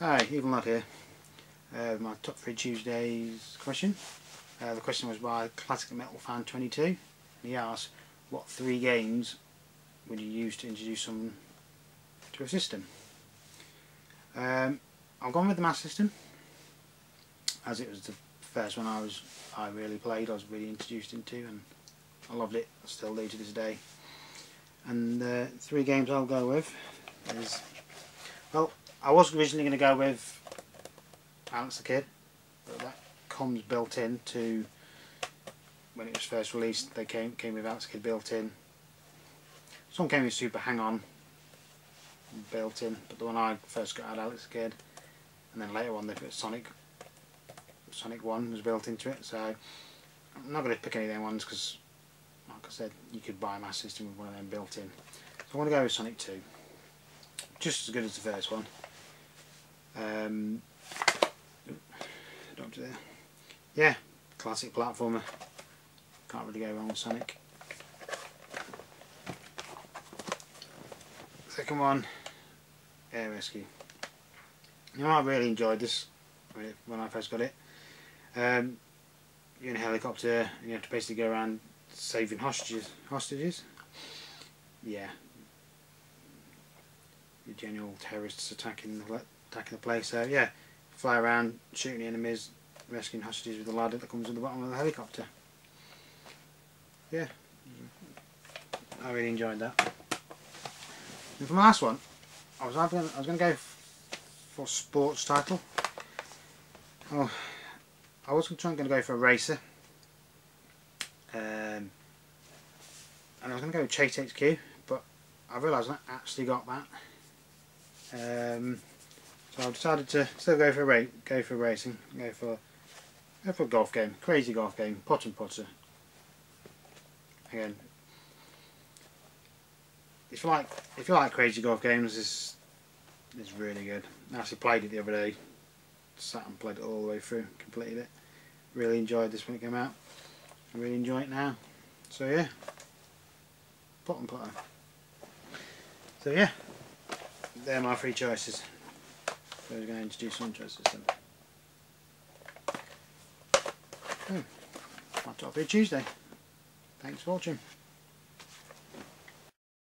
Hi, EvilNod here. My Top 3 Tuesdays question. The question was by Classic Metal Fan 22, and he asked, what three games would you use to introduce someone to a system? I've gone with the Master System, as it was the first one I really played, I was really introduced into, and I loved it. I still do to this day. And the three games I'll go with is, well, I was originally going to go with Alex the Kid, but that comes built in to when it was first released. They came with Alex the Kid built in. Some came with Super Hang On built in, but the one I first got had Alex the Kid, and then later on they put Sonic 1 was built into it. So I'm not going to pick any of them ones because, like I said, you could buy a Master System with one of them built in. So I want to go with Sonic 2, just as good as the first one. Doctor there. Yeah, classic platformer. Can't really go wrong with Sonic. Second one, Air Rescue. You know, I really enjoyed this when I first got it. You're in a helicopter and you have to basically go around saving hostages. Yeah. The general terrorists attacking the place. So yeah, fly around, shooting enemies, rescuing hostages with the ladder that comes at the bottom of the helicopter. Yeah, I really enjoyed that. And for my last one, I was going to go for a sports title. Oh, I was trying to go for a racer, and I was going to go with Chase HQ, but I realised I actually got that. So I decided to still go for a golf game, crazy golf game, Putt and Putter. Again, if you like crazy golf games, this is really good. I actually played it the other day, sat and played it all the way through, completed it. Really enjoyed this when it came out. I really enjoy it now. So yeah, Putt and Putter. So yeah. They're my three choices. So we're going to introduce some choices then. My Top 3 Tuesday. Thanks for watching.